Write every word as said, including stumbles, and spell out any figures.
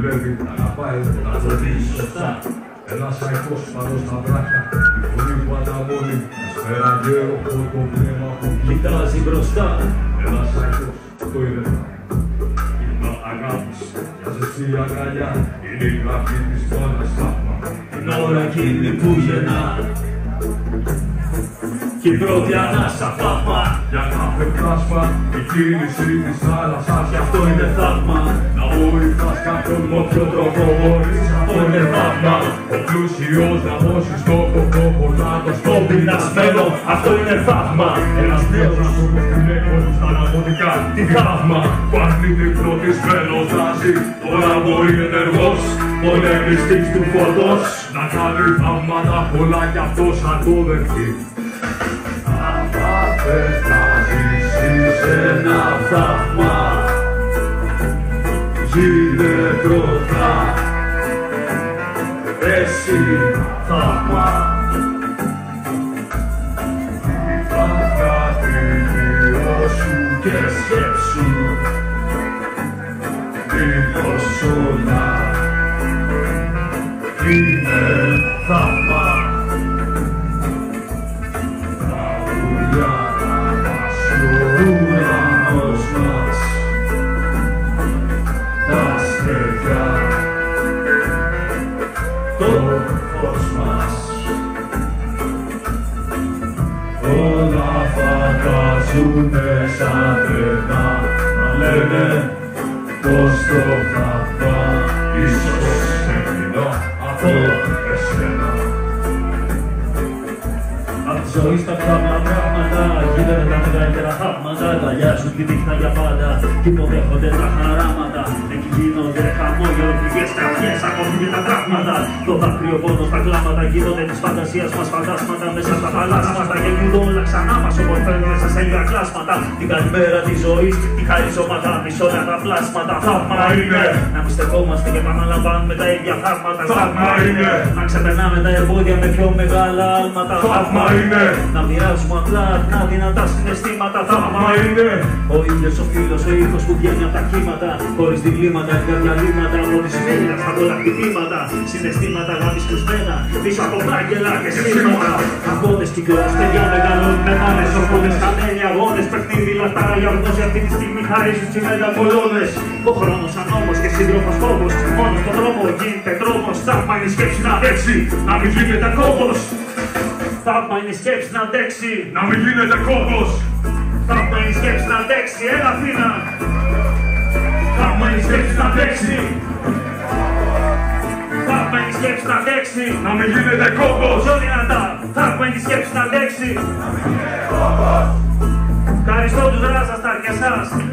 δουλεύει, αγαπάει, αγωνίζει σωστά. Ένας αϊκός πάνω στα βράχια, η φωνή που αναμώνει, σφαιραγέρο το πνεύμα που κοιτάζει μπροστά. Ένας αϊκός, το είδε, κύμα αγάπης, μια ζεστή αγκαλιά, είναι η γραφή της μόνας Θαύμα. Την ώρα εκείνη που γεννά, κι η πρώτη ανάσα Θαύμα. Για κάθε πλάσμα, η κίνηση της θάλασσας, κι αυτό είναι Θαύμα. Να βοηθάς κάποιον με όποιο τρόπο μπορείς, αυτό είναι Θαύμα. Ο πλούσιος να δώσει στον κόπο πολλά, το στόπι να σμένο, αυτό είναι Θαύμα. Ένας νέος να σου πει την έκοση στα ναρκωτικά, τι Θαύμα. Που αρνείται κροτισμένος να ζει, τώρα μπορεί ενεργός, πολεμιστής του φωτός. Να κάνει θαύματα πολλά κι αυτός θα το δεχτεί. Θες να ζήσεις ένα θαύμα, γίνε πρώτα, εσύ θαύμα. Υπάτα την δύο σου και σκέψου, δίχως όλα είναι θαύμα. Ζουνε σαν τρελά, να λένε πως το θαύμα ίσως σε κοινό από εσένα. Απ' τη ζωή στα φτάμα πράγματα, γίνονται τα μεγάλα και τα θαύματα. Ταλιάζουν τη νύχτα για πάντα κι υποδέχονται τα χαράματα. Εκεί γίνονται χαμόγελο, πληγές, κραυγές, ακόμη και τα τραύματα. Το δάκρυο πόνο στα κλάματα, γίνονται της φαντασίας μας φαντάσματα. Μέσα στα θαλάσματα γεννούνται όλα ξανά μας, όπως φέρνουν μέσα σε λίγα κλάσματα. Την καλημέρα της ζωής, τη χαρίζωματα, μισόνα τα πλάσματα. Θαύμα είναι να μην στεκόμαστε και να αναλαμβάνουμε τα ίδια θαύματα. Θαύμα είναι να ξεπερνάμε τα εμπόδια με πιο μεγάλα άλματα. Θαύμα είναι να μοιράζουμε απλά αρκνά δυνατά συναισθήματα. Θαύμα είναι ο ήλιος, ο φίλος, ο ήχος που βγαίνει από τα κύματα. Χωρίς διβλήματα, διαλύματα, χωρίς μέλια στα πολλά κτυπήματα. Συναισθήματα αγάπης κρουσμένα, πίσω από κάγκελα και σφύρματα. Αγώνες κυκλώνες, παιδιά μεγαλώνουν με μάνες. Ορφώνες, χαμένοι αγώνες, παιχνίδι λαχτάρα για ορνός. Για αυτή τη στιγμή χαρίζουν τσιμέντα κολόνες. Ο χρόνος ανόμος και σύντροφος φόβος. Μόνο στον τρόπο γίνεται τρόμος. Θαύμα είναι η σκέψη να αντέξει, να μην γίνεται κόμπος. Θαύμα είναι η σκέψη να αντέξει, να μην γίνεται κόμπος. Θαύμα είναι η σκέψη να αντέξει, έλα Αθήνα. Θαύμα είναι η σκέψη να αντέξει. Θαύμα είναι η σκέψη να αντέξει, να μην γίνεται κόμπος. Πιο δυνατά, θαύμα είναι η σκέψη να αντέξει. Να μην γίνεται κόμπος. Ευχαριστώ τους δράσας τα αρκεσάς.